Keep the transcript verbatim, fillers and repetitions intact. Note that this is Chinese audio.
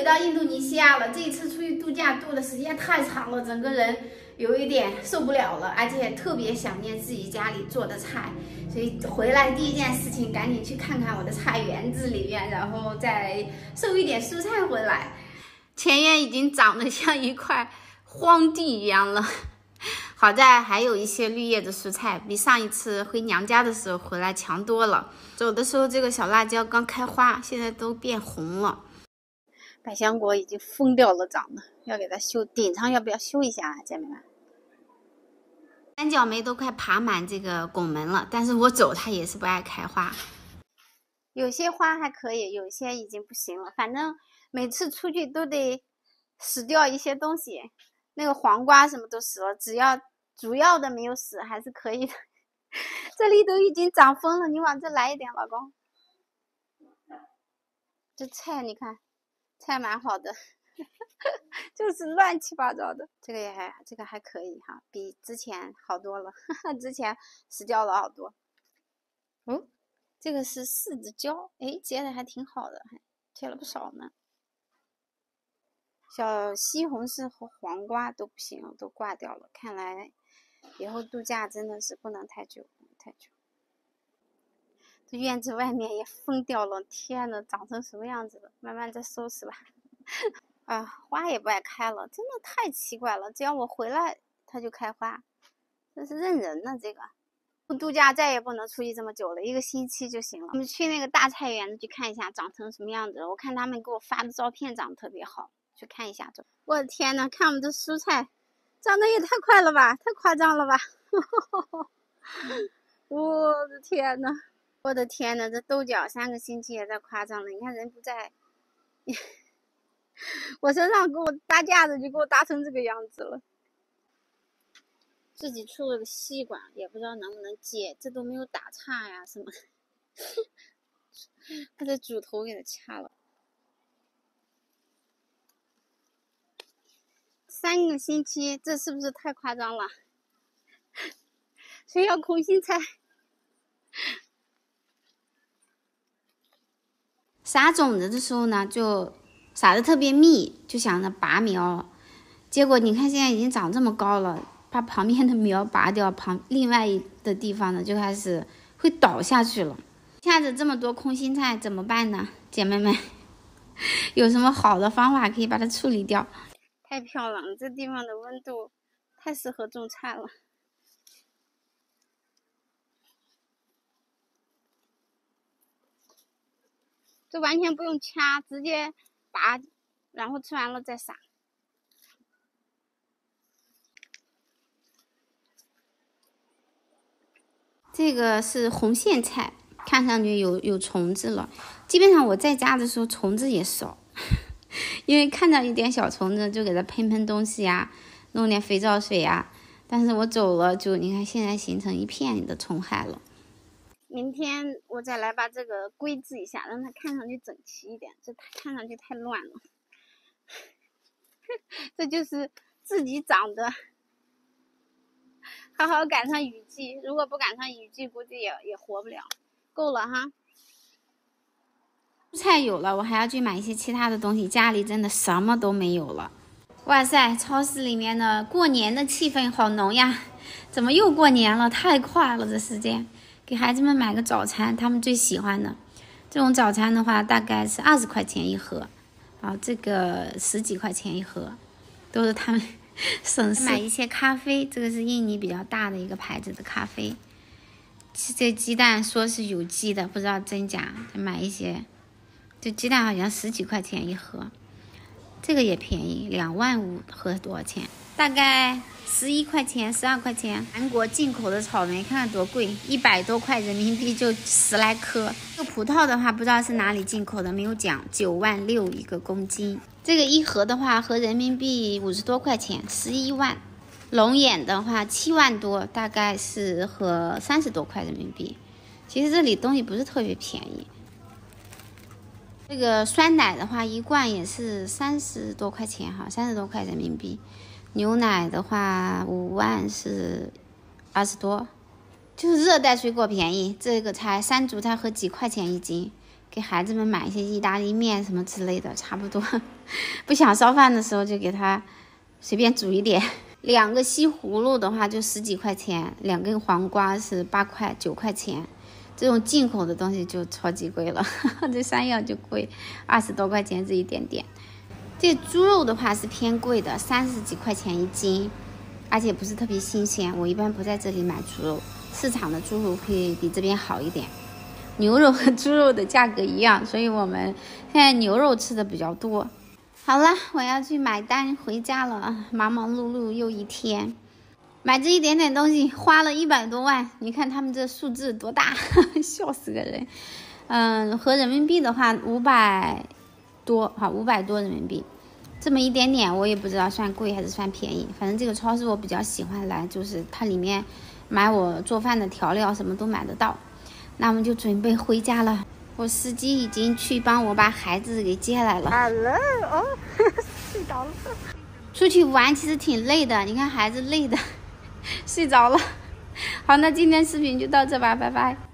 回到印度尼西亚了，这一次出去度假度的时间太长了，整个人有一点受不了了，而且特别想念自己家里做的菜，所以回来第一件事情赶紧去看看我的菜园子里面，然后再收一点蔬菜回来。前院已经长得像一块荒地一样了，好在还有一些绿叶的蔬菜，比上一次回娘家的时候回来强多了。走的时候这个小辣椒刚开花，现在都变红了。 百香果已经疯掉了，长得要给它修顶上，要不要修一下啊，姐妹们？三角梅都快爬满这个拱门了，但是我走它也是不爱开花。有些花还可以，有些已经不行了。反正每次出去都得死掉一些东西，那个黄瓜什么都死了，只要主要的没有死还是可以的。这里都已经长疯了，你往这来一点，老公。这菜你看。 菜蛮好的，就是乱七八糟的。这个也还，这个还可以哈，比之前好多了。呵呵之前死掉了好多。嗯，这个是柿子椒，哎，结的还挺好的，还结了不少呢。小西红柿和黄瓜都不行了，都挂掉了。看来以后度假真的是不能太久，太久。这院子外面也疯掉了，天呐，长成什么样子了？慢慢再收拾吧。啊，花也不爱开了，真的太奇怪了。只要我回来，它就开花，真是认人呢。这个度假再也不能出去这么久了，一个星期就行了。我们去那个大菜园子去看一下长成什么样子。我看他们给我发的照片长得特别好，去看一下。我的天呐，看我们的蔬菜，长得也太快了吧，太夸张了吧！我的天呐！ 我的天呐，这豆角三个星期也在夸张了。你看人不在，我身上给我搭架子就给我搭成这个样子了。自己出了个吸管，也不知道能不能接，这都没有打岔呀什么。他的主头给他掐了。三个星期，这是不是太夸张了？谁要空心菜？ 撒种子的时候呢，就撒的特别密，就想着拔苗，结果你看现在已经长这么高了，把旁边的苗拔掉，旁另外一的地方呢就开始会倒下去了。一下子这么多空心菜怎么办呢？姐妹们，有什么好的方法可以把它处理掉？太漂亮了，这地方的温度太适合种菜了。 就完全不用掐，直接拔，然后吃完了再撒。这个是红苋菜，看上去有有虫子了。基本上我在家的时候虫子也少，因为看到一点小虫子就给它喷喷东西呀、啊，弄点肥皂水呀、啊。但是我走了就，你看现在形成一片的虫害了。 明天我再来把这个规制一下，让它看上去整齐一点。这看上去太乱了，这就是自己长的。好好赶上雨季，如果不赶上雨季，估计也也活不了。够了哈。蔬菜有了，我还要去买一些其他的东西，家里真的什么都没有了。哇塞，超市里面的过年的气氛好浓呀！怎么又过年了？太快了，这时间。 给孩子们买个早餐，他们最喜欢的这种早餐的话，大概是二十块钱一盒，然后这个十几块钱一盒，都是他们省事。买一些咖啡，这个是印尼比较大的一个牌子的咖啡。这鸡蛋说是有机的，不知道真假，再买一些。这鸡蛋好像十几块钱一盒，这个也便宜，两万五盒多少钱？大概。 十一块钱，十二块钱。韩国进口的草莓，看看多贵，一百多块人民币就十来颗。这个葡萄的话，不知道是哪里进口的，没有讲，九万六一个公斤。这个一盒的话，合人民币五十多块钱，十一万。龙眼的话，七万多，大概是合三十多块人民币。其实这里东西不是特别便宜。这个酸奶的话，一罐也是三十多块钱哈，三十多块人民币。 牛奶的话，五万是二十多，就是热带水果便宜，这个才山竹才和几块钱一斤，给孩子们买一些意大利面什么之类的，差不多。不想烧饭的时候就给他随便煮一点。两个西葫芦的话就十几块钱，两根黄瓜是八块九块钱。这种进口的东西就超级贵了，呵呵这山药就贵，二十多块钱这一点点。这猪肉的话是偏贵的，三十几块钱一斤，而且不是特别新鲜。我一般不在这里买猪肉，市场的猪肉会比这边好一点。牛肉和猪肉的价格一样，所以我们现在牛肉吃的比较多。好了，我要去买单回家了，忙忙碌碌又一天。买这一点点东西花了一百多万，你看他们这数字多大，呵呵笑死个人。嗯，和人民币的话五百多，好五百多人民币，这么一点点我也不知道算贵还是算便宜。反正这个超市我比较喜欢来，就是它里面买我做饭的调料什么都买得到。那我们就准备回家了，我司机已经去帮我把孩子给接来了。Hello， 哦，睡着了。出去玩其实挺累的，你看孩子累的。睡着了。好，那今天视频就到这吧，拜拜。